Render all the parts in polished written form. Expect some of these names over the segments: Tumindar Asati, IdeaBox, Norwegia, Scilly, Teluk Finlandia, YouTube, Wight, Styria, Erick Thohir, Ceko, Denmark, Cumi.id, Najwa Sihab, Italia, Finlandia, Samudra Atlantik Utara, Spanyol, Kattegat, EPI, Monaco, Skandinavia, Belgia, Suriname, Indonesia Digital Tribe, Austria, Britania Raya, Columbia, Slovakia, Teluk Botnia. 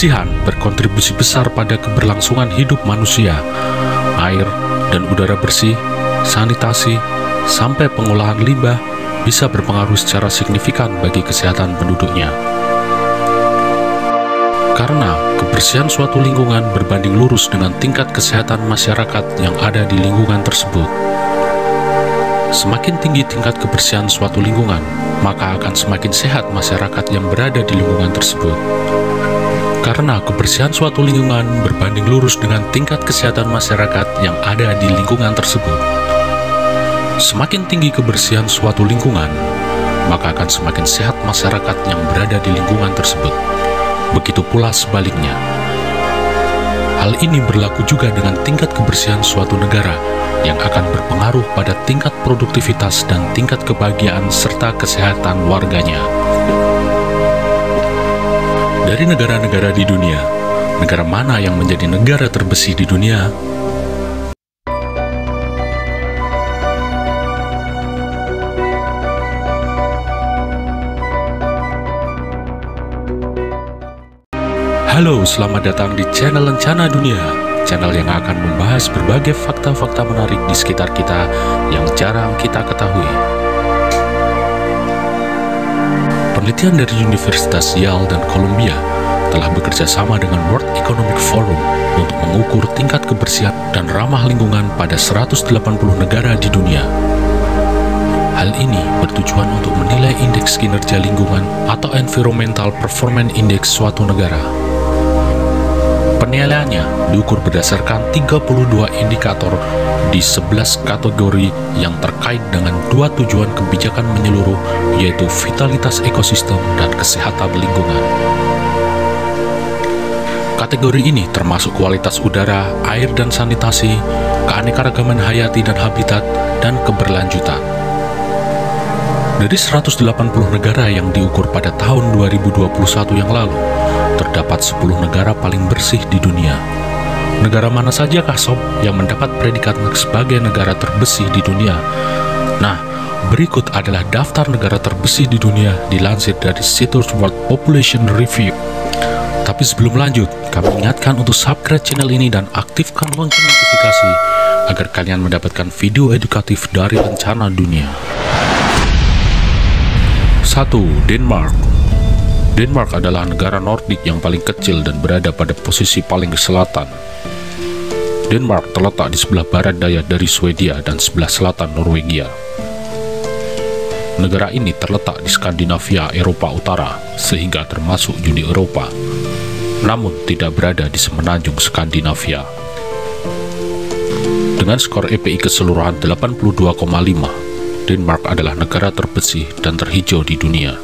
kebersihan berkontribusi besar pada keberlangsungan hidup manusia. Air dan udara bersih, sanitasi, sampai pengolahan limbah bisa berpengaruh secara signifikan bagi kesehatan penduduknya. Karena kebersihan suatu lingkungan berbanding lurus dengan tingkat kesehatan masyarakat yang ada di lingkungan tersebut. Semakin tinggi tingkat kebersihan suatu lingkungan, maka akan semakin sehat masyarakat yang berada di lingkungan tersebut. Karena kebersihan suatu lingkungan berbanding lurus dengan tingkat kesehatan masyarakat yang ada di lingkungan tersebut. Semakin tinggi kebersihan suatu lingkungan, maka akan semakin sehat masyarakat yang berada di lingkungan tersebut. Begitu pula sebaliknya. Hal ini berlaku juga dengan tingkat kebersihan suatu negara, yang akan berpengaruh pada tingkat produktivitas dan tingkat kebahagiaan serta kesehatan warganya. Dari negara-negara di dunia, negara mana yang menjadi negara terbersih di dunia? Halo, selamat datang di channel Lencana Dunia. Channel yang akan membahas berbagai fakta-fakta menarik di sekitar kita yang jarang kita ketahui. Penelitian dari Universitas Yale dan Columbia telah bekerja sama dengan World Economic Forum untuk mengukur tingkat kebersihan dan ramah lingkungan pada 180 negara di dunia. Hal ini bertujuan untuk menilai indeks kinerja lingkungan atau Environmental Performance Index suatu negara. Penilaiannya diukur berdasarkan 32 indikator di 11 kategori yang terkait dengan dua tujuan kebijakan menyeluruh, yaitu vitalitas ekosistem dan kesehatan lingkungan. Kategori ini termasuk kualitas udara, air dan sanitasi, keanekaragaman hayati dan habitat, dan keberlanjutan. Dari 180 negara yang diukur pada tahun 2021 yang lalu, terdapat 10 negara paling bersih di dunia. Negara mana sajakah sob yang mendapat predikat sebagai negara terbersih di dunia? Nah, berikut adalah daftar negara terbersih di dunia dilansir dari situs World Population Review. Tapi sebelum lanjut, kami ingatkan untuk subscribe channel ini dan aktifkan lonceng notifikasi agar kalian mendapatkan video edukatif dari Lencana Dunia. 1. Denmark adalah negara Nordik yang paling kecil dan berada pada posisi paling selatan. Denmark terletak di sebelah barat daya dari Swedia dan sebelah selatan Norwegia. Negara ini terletak di Skandinavia Eropa Utara, sehingga termasuk Uni Eropa, namun tidak berada di semenanjung Skandinavia. Dengan skor EPI keseluruhan 82,5, Denmark adalah negara terbersih dan terhijau di dunia.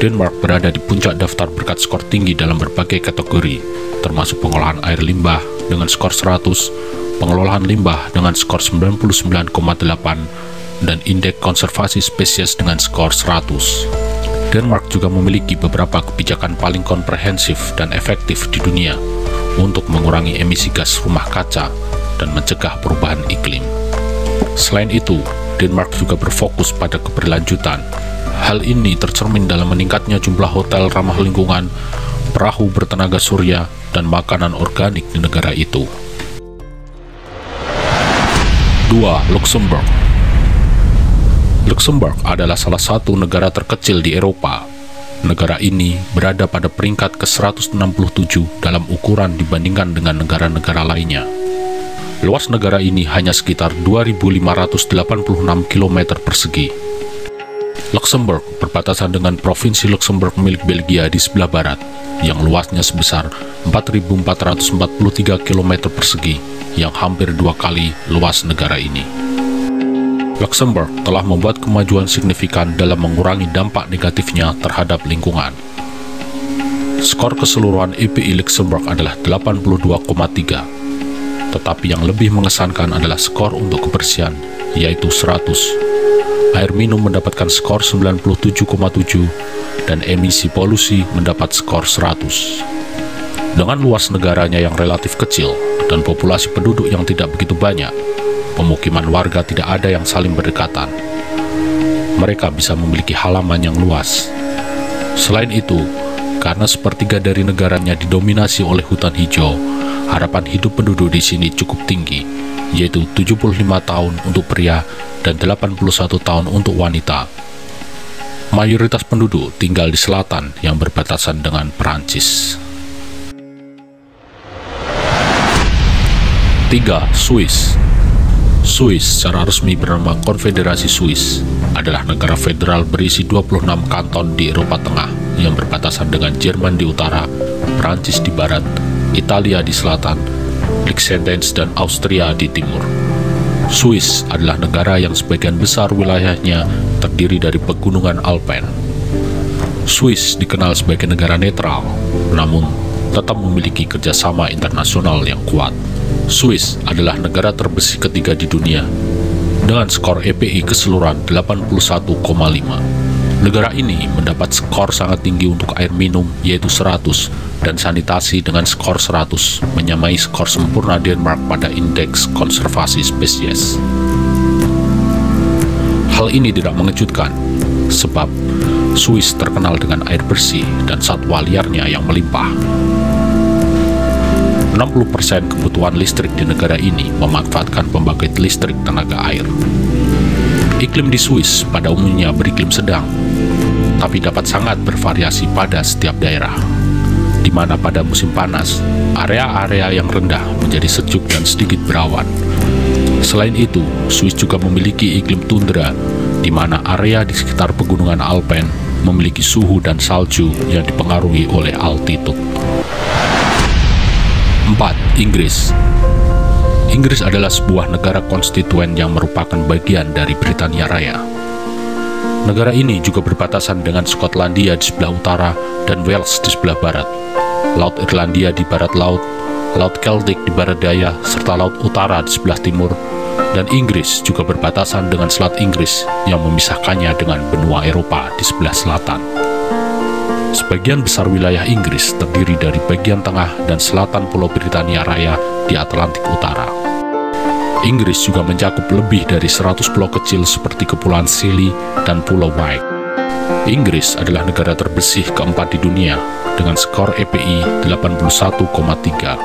Denmark berada di puncak daftar berkat skor tinggi dalam berbagai kategori, termasuk pengolahan air limbah dengan skor 100, pengelolaan limbah dengan skor 99,8, dan indeks konservasi spesies dengan skor 100. Denmark juga memiliki beberapa kebijakan paling komprehensif dan efektif di dunia untuk mengurangi emisi gas rumah kaca dan mencegah perubahan iklim. Selain itu, Denmark juga berfokus pada keberlanjutan. Hal ini tercermin dalam meningkatnya jumlah hotel ramah lingkungan, perahu bertenaga surya, dan makanan organik di negara itu. 2. Luxembourg adalah salah satu negara terkecil di Eropa. Negara ini berada pada peringkat ke-167 dalam ukuran dibandingkan dengan negara-negara lainnya. Luas negara ini hanya sekitar 2.586 km persegi. Luxembourg berbatasan dengan Provinsi Luxembourg milik Belgia di sebelah barat, yang luasnya sebesar 4.443 km persegi, yang hampir dua kali luas negara ini. Luxembourg telah membuat kemajuan signifikan dalam mengurangi dampak negatifnya terhadap lingkungan. Skor keseluruhan EPI Luxembourg adalah 82,3, tetapi yang lebih mengesankan adalah skor untuk kebersihan, yaitu 100. Air minum mendapatkan skor 97,7 dan emisi polusi mendapat skor 100. Dengan luas negaranya yang relatif kecil dan populasi penduduk yang tidak begitu banyak, pemukiman warga tidak ada yang saling berdekatan. Mereka bisa memiliki halaman yang luas. Selain itu, karena sepertiga dari negaranya didominasi oleh hutan hijau. Harapan hidup penduduk di sini cukup tinggi, yaitu 75 tahun untuk pria dan 81 tahun untuk wanita. Mayoritas penduduk tinggal di selatan yang berbatasan dengan Perancis. 3. Swiss. Swiss secara resmi bernama Konfederasi Swiss adalah negara federal berisi 26 kanton di Eropa Tengah yang berbatasan dengan Jerman di utara, Perancis di barat, Italia di selatan, Luxembourg dan Austria di timur. Swiss adalah negara yang sebagian besar wilayahnya terdiri dari pegunungan Alpen. Swiss dikenal sebagai negara netral, namun tetap memiliki kerjasama internasional yang kuat. Swiss adalah negara terbersih ketiga di dunia dengan skor EPI keseluruhan 81,5. Negara ini mendapat skor sangat tinggi untuk air minum yaitu 100 dan sanitasi dengan skor 100, menyamai skor sempurna Denmark pada indeks konservasi spesies. Hal ini tidak mengejutkan sebab Swiss terkenal dengan air bersih dan satwa liarnya yang melimpah. 60% kebutuhan listrik di negara ini memanfaatkan pembangkit listrik tenaga air. Iklim di Swiss pada umumnya beriklim sedang, tapi dapat sangat bervariasi pada setiap daerah, di mana pada musim panas, area-area yang rendah menjadi sejuk dan sedikit berawan. Selain itu, Swiss juga memiliki iklim tundra, di mana area di sekitar pegunungan Alpen memiliki suhu dan salju yang dipengaruhi oleh altitude. 4. Inggris. Inggris adalah sebuah negara konstituen yang merupakan bagian dari Britania Raya. Negara ini juga berbatasan dengan Skotlandia di sebelah utara dan Wales di sebelah barat, Laut Irlandia di barat laut, Laut Celtic di barat daya, serta Laut Utara di sebelah timur, dan Inggris juga berbatasan dengan Selat Inggris yang memisahkannya dengan benua Eropa di sebelah selatan. Sebagian besar wilayah Inggris terdiri dari bagian tengah dan selatan Pulau Britania Raya di Atlantik Utara. Inggris juga mencakup lebih dari 100 pulau kecil seperti Kepulauan Scilly dan Pulau Wight. Inggris adalah negara terbersih keempat di dunia dengan skor EPI 81,3.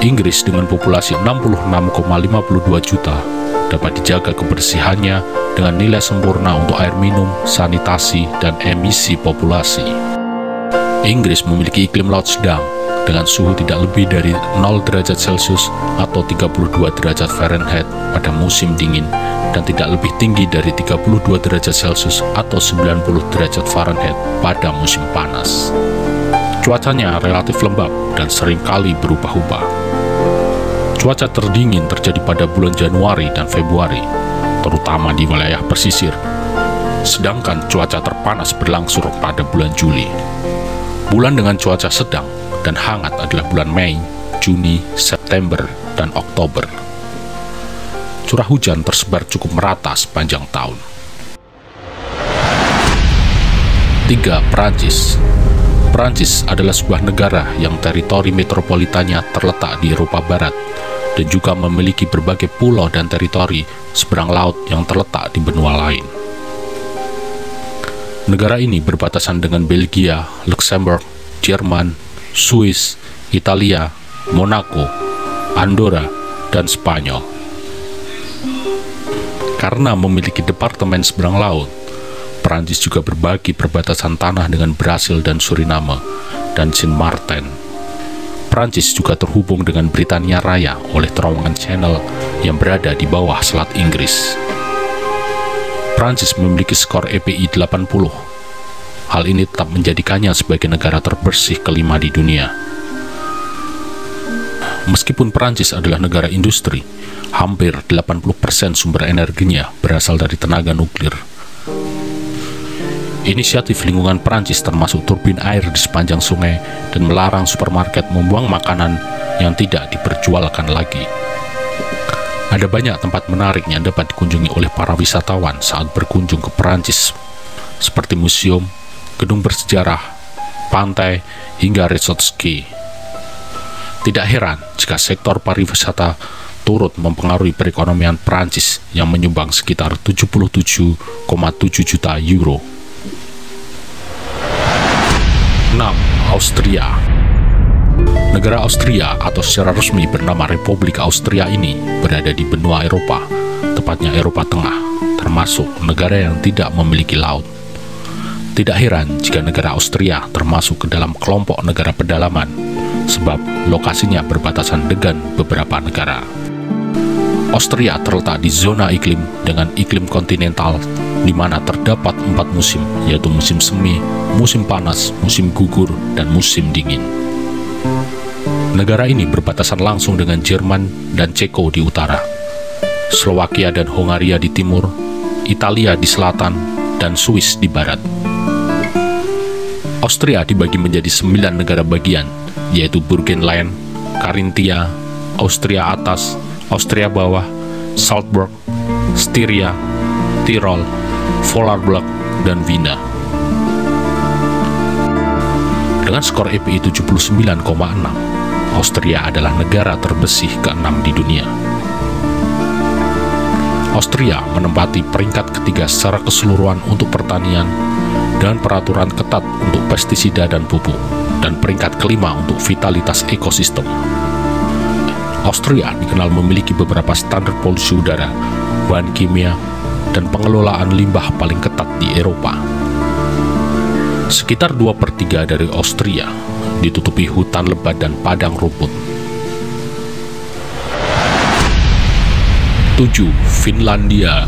Inggris dengan populasi 66,52 juta dapat dijaga kebersihannya dengan nilai sempurna untuk air minum, sanitasi, dan emisi populasi. Inggris memiliki iklim laut sedang dengan suhu tidak lebih dari 0 derajat Celcius atau 32 derajat Fahrenheit pada musim dingin dan tidak lebih tinggi dari 32 derajat Celcius atau 90 derajat Fahrenheit pada musim panas. Cuacanya relatif lembab dan seringkali berubah-ubah. Cuaca terdingin terjadi pada bulan Januari dan Februari, terutama di wilayah pesisir, sedangkan cuaca terpanas berlangsung pada bulan Juli. Bulan dengan cuaca sedang dan hangat adalah bulan Mei, Juni, September, dan Oktober. Curah hujan tersebar cukup merata sepanjang tahun. 3. Perancis. Perancis adalah sebuah negara yang teritori metropolitannya terletak di Eropa Barat dan juga memiliki berbagai pulau dan teritori seberang laut yang terletak di benua lain. Negara ini berbatasan dengan Belgia, Luxembourg, Jerman, Swiss, Italia, Monaco, Andorra, dan Spanyol. Karena memiliki departemen seberang laut, Perancis juga berbagi perbatasan tanah dengan Brasil dan Suriname, dan Saint Martin. Perancis juga terhubung dengan Britania Raya oleh terowongan Channel yang berada di bawah Selat Inggris. Perancis memiliki skor EPI 80. Hal ini tetap menjadikannya sebagai negara terbersih kelima di dunia. Meskipun Perancis adalah negara industri, hampir 80% sumber energinya berasal dari tenaga nuklir. Inisiatif lingkungan Perancis termasuk turbin air di sepanjang sungai dan melarang supermarket membuang makanan yang tidak diperjualkan lagi. Ada banyak tempat menarik yang dapat dikunjungi oleh para wisatawan saat berkunjung ke Perancis, seperti museum, gedung bersejarah, pantai, hingga resort ski. Tidak heran jika sektor pariwisata turut mempengaruhi perekonomian Perancis yang menyumbang sekitar 77,7 juta euro. Austria. Negara Austria atau secara resmi bernama Republik Austria ini berada di benua Eropa, tepatnya Eropa Tengah, termasuk negara yang tidak memiliki laut. Tidak heran jika negara Austria termasuk ke dalam kelompok negara pedalaman, sebab lokasinya berbatasan dengan beberapa negara. Austria terletak di zona iklim dengan iklim kontinental, di mana terdapat 4 musim, yaitu musim semi, musim panas, musim gugur, dan musim dingin. Negara ini berbatasan langsung dengan Jerman dan Ceko di utara, Slovakia dan Hungaria di timur, Italia di selatan, dan Swiss di barat. Austria dibagi menjadi 9 negara bagian, yaitu Burgenland, Carinthia, Austria Atas, Austria Bawah, Salzburg, Styria, Tirol, Vorarlberg, dan Wina. Dengan skor EPI 79,6, Austria adalah negara terbersih ke-6 di dunia. Austria menempati peringkat ketiga secara keseluruhan untuk pertanian dan peraturan ketat untuk pestisida dan pupuk, dan peringkat kelima untuk vitalitas ekosistem. Austria dikenal memiliki beberapa standar polusi udara, bahan kimia, dan pengelolaan limbah paling ketat di Eropa. Sekitar 2/3 dari Austria ditutupi hutan lebat dan padang rumput. 7. Finlandia.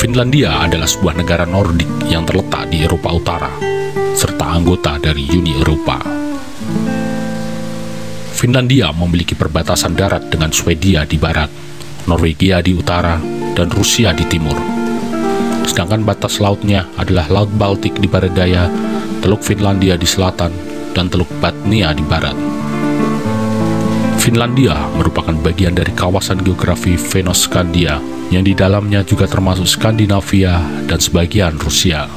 Finlandia adalah sebuah negara Nordik yang terletak di Eropa Utara, serta anggota dari Uni Eropa. Finlandia memiliki perbatasan darat dengan Swedia di barat, Norwegia di utara, dan Rusia di timur. Sedangkan batas lautnya adalah Laut Baltik di barat daya, Teluk Finlandia di selatan, dan Teluk Botnia di barat. Finlandia merupakan bagian dari kawasan geografi Fennoskandia, yang di dalamnya juga termasuk Skandinavia dan sebagian Rusia.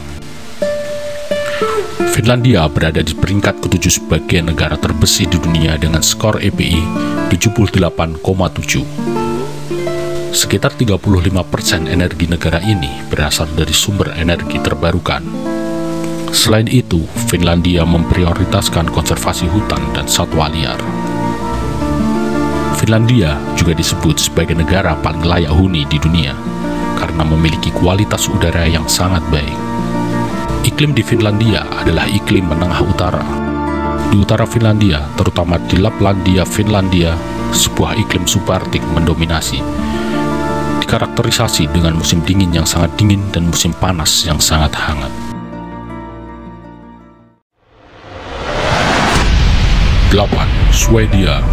Finlandia berada di peringkat ke-7 sebagai negara terbersih di dunia dengan skor EPI 78,7. Sekitar 35% energi negara ini berasal dari sumber energi terbarukan. Selain itu, Finlandia memprioritaskan konservasi hutan dan satwa liar. Finlandia juga disebut sebagai negara paling layak huni di dunia karena memiliki kualitas udara yang sangat baik. Iklim di Finlandia adalah iklim menengah utara. Di utara Finlandia, terutama di Laplandia, Finlandia, sebuah iklim subarktik mendominasi. Dikarakterisasi dengan musim dingin yang sangat dingin dan musim panas yang sangat hangat. 8. Swedia.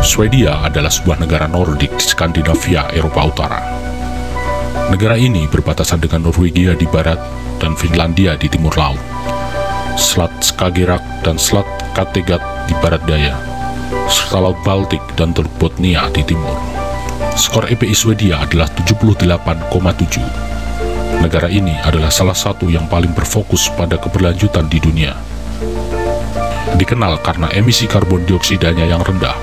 Swedia adalah sebuah negara Nordik di Skandinavia, Eropa Utara. Negara ini berbatasan dengan Norwegia di barat, dan Finlandia di timur laut, Selat Skagerrak dan Selat Kattegat di barat daya, serta Laut Baltik dan Teluk Botnia di timur. Skor EPI Swedia adalah 78,7. Negara ini adalah salah satu yang paling berfokus pada keberlanjutan di dunia. Dikenal karena emisi karbon dioksidanya yang rendah,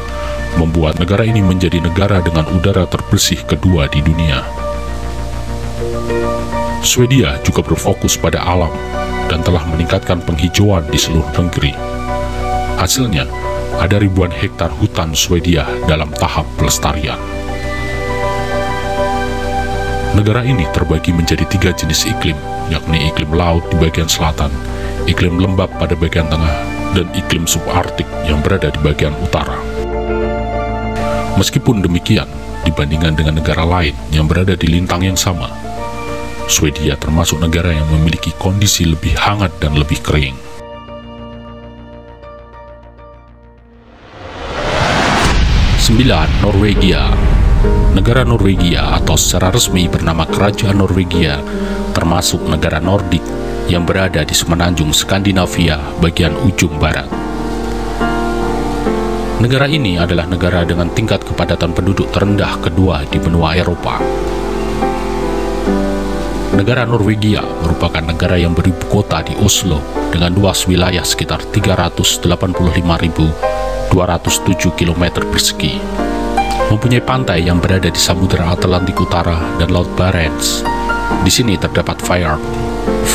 membuat negara ini menjadi negara dengan udara terbersih kedua di dunia. Swedia juga berfokus pada alam dan telah meningkatkan penghijauan di seluruh negeri. Hasilnya, ada ribuan hektar hutan Swedia dalam tahap pelestarian. Negara ini terbagi menjadi 3 jenis iklim, yakni iklim laut di bagian selatan, iklim lembab pada bagian tengah, dan iklim subarktik yang berada di bagian utara. Meskipun demikian, dibandingkan dengan negara lain yang berada di lintang yang sama, Swedia termasuk negara yang memiliki kondisi lebih hangat dan lebih kering. 9. Norwegia. Negara Norwegia atau secara resmi bernama Kerajaan Norwegia termasuk negara Nordik yang berada di semenanjung Skandinavia bagian ujung barat. Negara ini adalah negara dengan tingkat kepadatan penduduk terendah kedua di benua Eropa. Negara Norwegia merupakan negara yang beribu kota di Oslo dengan luas wilayah sekitar 385.207 km persegi. Mempunyai pantai yang berada di Samudra Atlantik Utara dan Laut Barents. Di sini terdapat fjord,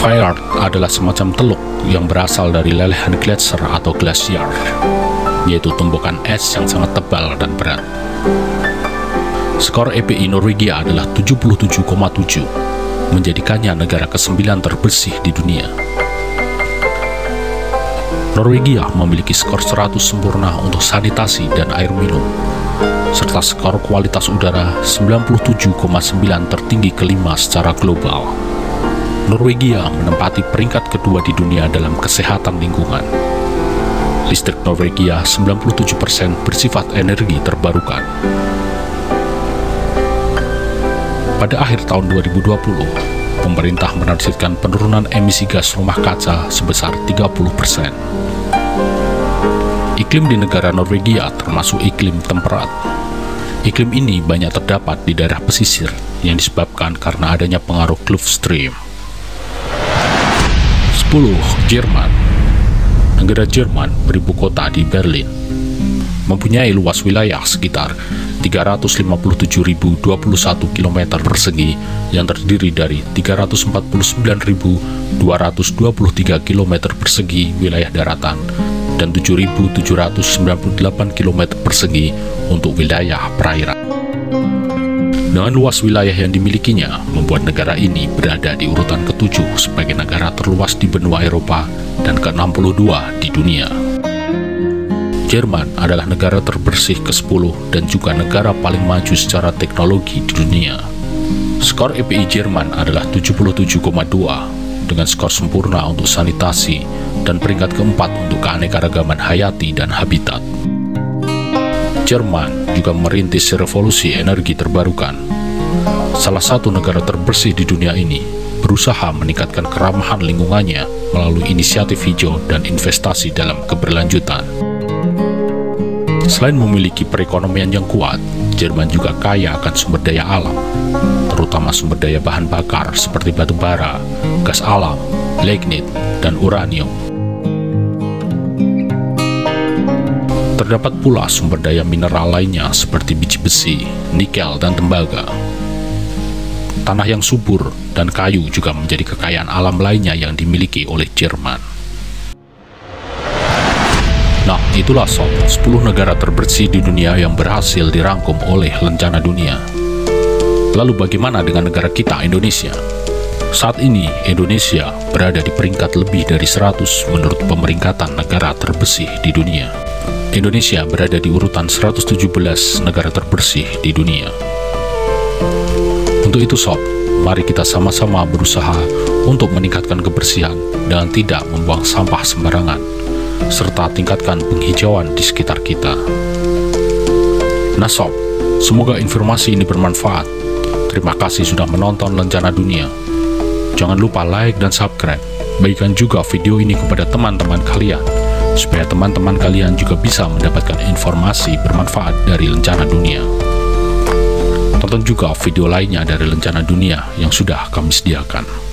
Fjord adalah semacam teluk yang berasal dari lelehan gletser atau glasier, yaitu tumbukan es yang sangat tebal dan berat. Skor EPI Norwegia adalah 77,7, menjadikannya negara ke-9 terbersih di dunia. Norwegia memiliki skor 100 sempurna untuk sanitasi dan air minum, serta skor kualitas udara 97,9 tertinggi kelima secara global. Norwegia menempati peringkat kedua di dunia dalam kesehatan lingkungan. Listrik Norwegia 97% bersifat energi terbarukan. Pada akhir tahun 2020, pemerintah menargetkan penurunan emisi gas rumah kaca sebesar 30%. Iklim di negara Norwegia termasuk iklim temperat. Iklim ini banyak terdapat di daerah pesisir yang disebabkan karena adanya pengaruh Gulf Stream. 10. Jerman. Negara Jerman beribu kota di Berlin. Mempunyai luas wilayah sekitar 357.021 km persegi yang terdiri dari 349.223 km persegi wilayah daratan dan 7.798 km persegi untuk wilayah perairan. Dengan luas wilayah yang dimilikinya, membuat negara ini berada di urutan ke-7 sebagai negara terluas di benua Eropa dan ke-62 di dunia. Jerman adalah negara terbersih ke-10 dan juga negara paling maju secara teknologi di dunia. Skor EPI Jerman adalah 77,2 dengan skor sempurna untuk sanitasi dan peringkat keempat untuk keanekaragaman hayati dan habitat. Jerman juga merintis revolusi energi terbarukan. Salah satu negara terbersih di dunia ini berusaha meningkatkan keramahan lingkungannya melalui inisiatif hijau dan investasi dalam keberlanjutan. Selain memiliki perekonomian yang kuat, Jerman juga kaya akan sumber daya alam, terutama sumber daya bahan bakar seperti batu bara, gas alam, lignit, dan uranium. Terdapat pula sumber daya mineral lainnya seperti biji besi, nikel, dan tembaga. Tanah yang subur dan kayu juga menjadi kekayaan alam lainnya yang dimiliki oleh Jerman. Nah, itulah sob, 10 negara terbersih di dunia yang berhasil dirangkum oleh Lencana Dunia. Lalu bagaimana dengan negara kita, Indonesia? Saat ini, Indonesia berada di peringkat lebih dari 100 menurut pemeringkatan negara terbersih di dunia. Indonesia berada di urutan 117 negara terbersih di dunia. Untuk itu sob, mari kita sama-sama berusaha untuk meningkatkan kebersihan dan tidak membuang sampah sembarangan, serta tingkatkan penghijauan di sekitar kita. Nah sob, semoga informasi ini bermanfaat. Terima kasih sudah menonton Lencana Dunia. Jangan lupa like dan subscribe. Bagikan juga video ini kepada teman-teman kalian, supaya teman-teman kalian juga bisa mendapatkan informasi bermanfaat dari Lencana Dunia. Tonton juga video lainnya dari Lencana Dunia yang sudah kami sediakan.